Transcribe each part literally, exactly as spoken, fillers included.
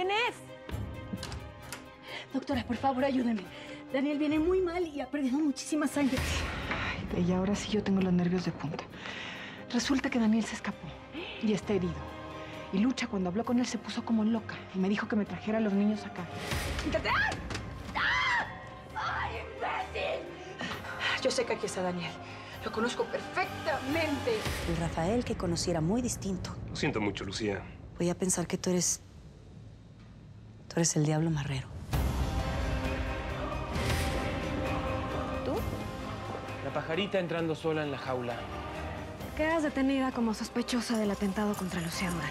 ¿Quién es? Doctora, por favor, ayúdeme. Daniel viene muy mal y ha perdido muchísima sangre. Ay, Bella, ahora sí yo tengo los nervios de punta. Resulta que Daniel se escapó y está herido. Y Lucha, cuando habló con él, se puso como loca y me dijo que me trajera a los niños acá. ¡Quítate! ¡Ah! ¡Ah! ¡Ay, imbécil! Yo sé que aquí está Daniel. Lo conozco perfectamente. El Rafael que conocí era muy distinto. Lo siento mucho, Lucía. Voy a pensar que tú eres... Tú eres el diablo marrero. ¿Tú? La pajarita entrando sola en la jaula. Quedas detenida como sospechosa del atentado contra Lucía Durán.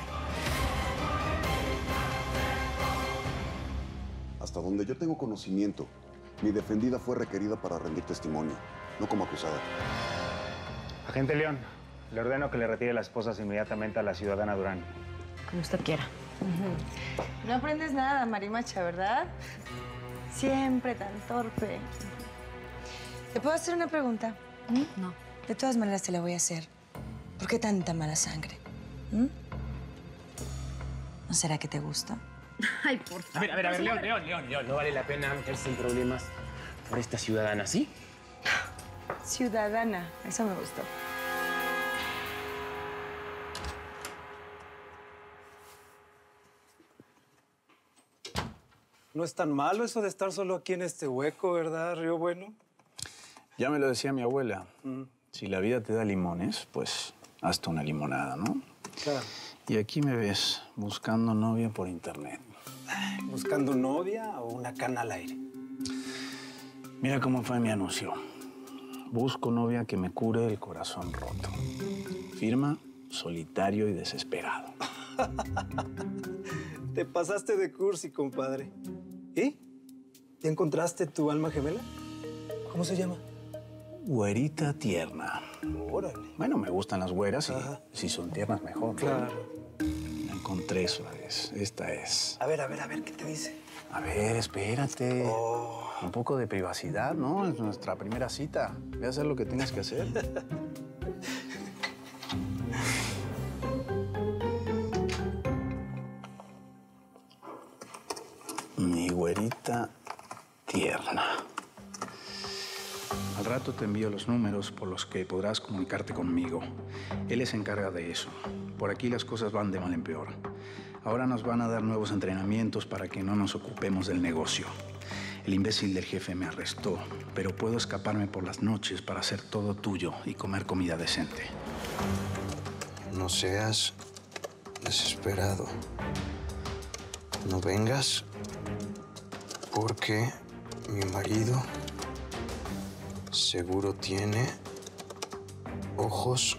Hasta donde yo tengo conocimiento, mi defendida fue requerida para rendir testimonio, no como acusada. Agente León, le ordeno que le retire las esposas inmediatamente a la ciudadana Durán. Como usted quiera. Uh-huh. No aprendes nada, Marimacha, ¿verdad? Siempre tan torpe. ¿Te puedo hacer una pregunta? ¿Mm? No. De todas maneras te la voy a hacer. ¿Por qué tanta mala sangre? ¿Mm? ¿No será que te gusta? Ay, por favor. A ver, a ver, a ver, León, León, León, León. No vale la pena meterse en problemas por esta ciudadana, ¿sí? Ciudadana. Eso me gustó. No es tan malo eso de estar solo aquí en este hueco, ¿verdad, Río Bueno? Ya me lo decía mi abuela. Mm. Si la vida te da limones, pues hazte una limonada, ¿no? Claro. Y aquí me ves, buscando novia por internet. ¿Buscando novia o una cana al aire? Mira cómo fue mi anuncio. Busco novia que me cure el corazón roto. Firma, solitario y desesperado. Te pasaste de cursi, compadre. ¿Y? ¿Ya encontraste tu alma gemela? ¿Cómo se llama? Güerita tierna. Órale. Bueno, me gustan las güeras y ajá, si son tiernas mejor. Claro. La encontré esa vez. Esta es. A ver, a ver, a ver, ¿qué te dice? A ver, espérate. Oh. Un poco de privacidad, ¿no? Es nuestra primera cita. Ve a hacer lo que tienes que hacer. Mi güerita tierna. Al rato te envío los números por los que podrás comunicarte conmigo. Él se encarga de eso. Por aquí las cosas van de mal en peor. Ahora nos van a dar nuevos entrenamientos para que no nos ocupemos del negocio. El imbécil del jefe me arrestó, pero puedo escaparme por las noches para hacer todo tuyo y comer comida decente. No seas desesperado. No vengas porque mi marido... Seguro tiene ojos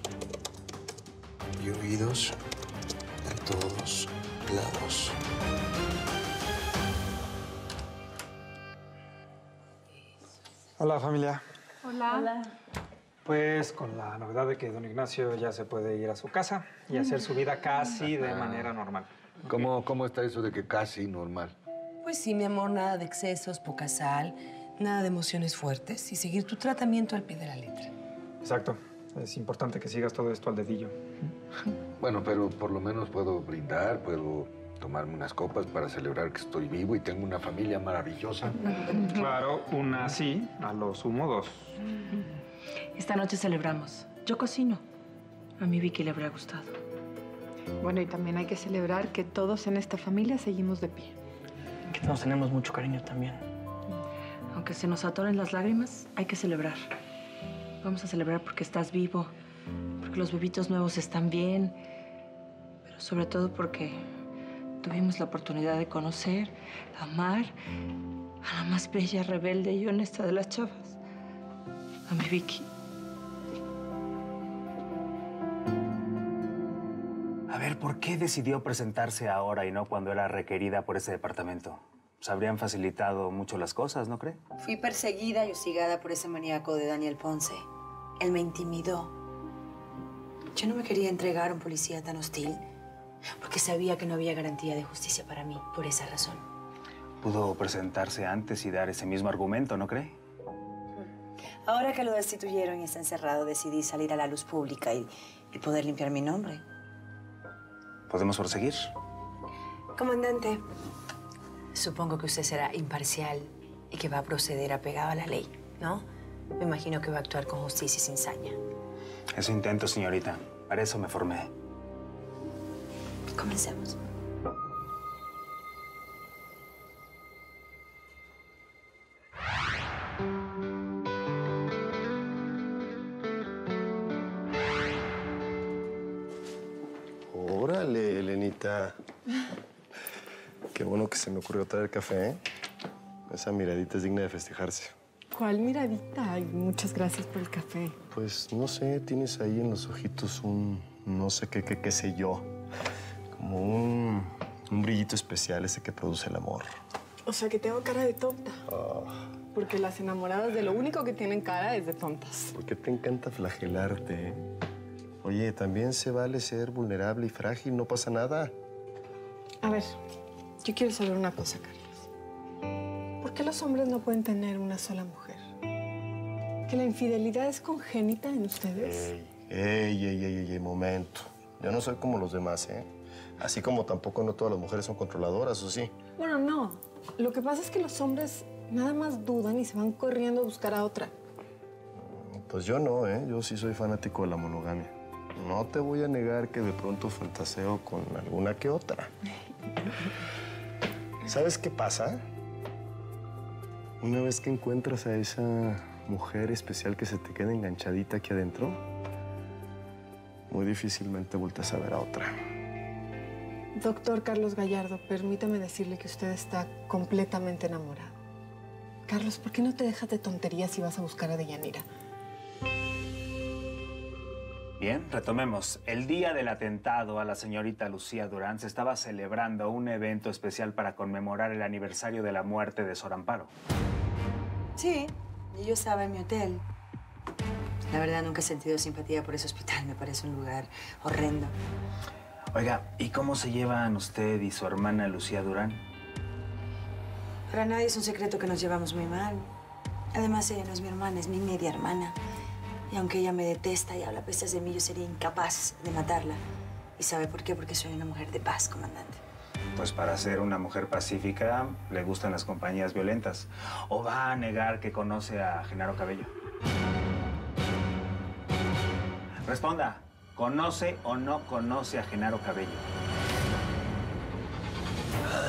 y oídos en todos lados. Hola, familia. Hola. Hola. Pues con la novedad de que don Ignacio ya se puede ir a su casa y hacer su vida casi de manera normal. ¿Cómo, cómo está eso de que casi normal? Pues sí, mi amor, nada de excesos, poca sal... Nada de emociones fuertes y seguir tu tratamiento al pie de la letra. Exacto. Es importante que sigas todo esto al dedillo. Bueno, pero por lo menos puedo brindar, puedo tomarme unas copas para celebrar que estoy vivo y tengo una familia maravillosa. Claro, una sí, a lo sumo dos. Esta noche celebramos. Yo cocino. A mi Vicky le habrá gustado. Bueno, y también hay que celebrar que todos en esta familia seguimos de pie. Que nos tenemos mucho cariño también. Aunque se nos atoren las lágrimas, hay que celebrar. Vamos a celebrar porque estás vivo, porque los bebitos nuevos están bien, pero sobre todo porque tuvimos la oportunidad de conocer, amar a la más bella, rebelde y honesta de las chavas, a mi Vicky. A ver, ¿por qué decidió presentarse ahora y no cuando era requerida por ese departamento? Pues habrían facilitado mucho las cosas, ¿no cree? Fui perseguida y hostigada por ese maníaco de Daniel Ponce. Él me intimidó. Yo no me quería entregar a un policía tan hostil porque sabía que no había garantía de justicia para mí por esa razón. Pudo presentarse antes y dar ese mismo argumento, ¿no cree? Ahora que lo destituyeron y está encerrado, decidí salir a la luz pública y, y poder limpiar mi nombre. ¿Podemos proseguir? Comandante... Supongo que usted será imparcial y que va a proceder apegado a la ley, ¿no? Me imagino que va a actuar con justicia y sin saña. Eso intento, señorita. Para eso me formé. Comencemos. Órale, Elenita. Qué bueno que se me ocurrió traer café, ¿eh? Esa miradita es digna de festejarse. ¿Cuál miradita? Ay, muchas gracias por el café. Pues, no sé, tienes ahí en los ojitos un no sé qué, qué, qué sé yo. Como un, un brillito especial ese que produce el amor. O sea, que tengo cara de tonta. Oh. Porque las enamoradas de lo único que tienen cara es de tontas. ¿Por qué te encanta flagelarte? Oye, también se vale ser vulnerable y frágil, no pasa nada. A ver, yo quiero saber una cosa, Carlos. ¿Por qué los hombres no pueden tener una sola mujer? ¿Que la infidelidad es congénita en ustedes? Ey, ey, ey, ey, ey, momento. Yo no soy como los demás, ¿eh? Así como tampoco no todas las mujeres son controladoras, ¿o sí? Bueno, no. Lo que pasa es que los hombres nada más dudan y se van corriendo a buscar a otra. Pues yo no, ¿eh? Yo sí soy fanático de la monogamia. No te voy a negar que de pronto fantaseo con alguna que otra. ¿Sabes qué pasa? Una vez que encuentras a esa mujer especial que se te queda enganchadita aquí adentro, muy difícilmente vueltas a ver a otra. Doctor Carlos Gallardo, permítame decirle que usted está completamente enamorado. Carlos, ¿por qué no te dejas de tonterías si vas a buscar a Deyanira? Bien, retomemos. El día del atentado a la señorita Lucía Durán se estaba celebrando un evento especial para conmemorar el aniversario de la muerte de Sor Amparo. Sí, yo estaba en mi hotel. La verdad, nunca he sentido simpatía por ese hospital. Me parece un lugar horrendo. Oiga, ¿y cómo se llevan usted y su hermana Lucía Durán? Para nadie es un secreto que nos llevamos muy mal. Además, ella no es mi hermana, es mi media hermana. Y aunque ella me detesta y habla pestes de mí, yo sería incapaz de matarla. ¿Y sabe por qué? Porque soy una mujer de paz, comandante. Pues para ser una mujer pacífica, le gustan las compañías violentas. ¿O va a negar que conoce a Genaro Cabello? Responda, ¿conoce o no conoce a Genaro Cabello?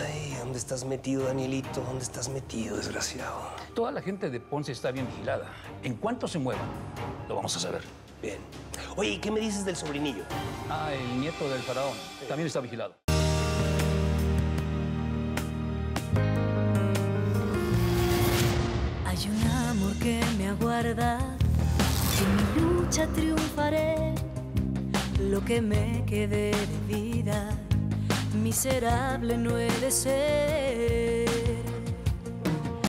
Ay, ¿dónde estás metido, Danielito? ¿Dónde estás metido, desgraciado? Toda la gente de Ponce está bien vigilada. En cuanto se muevan, lo vamos a saber. Bien. Oye, ¿y qué me dices del sobrinillo? Ah, el nieto del faraón. Sí. También está vigilado. Hay un amor que me aguarda, que en mi lucha triunfaré. Lo que me quede de vida, miserable no he de ser.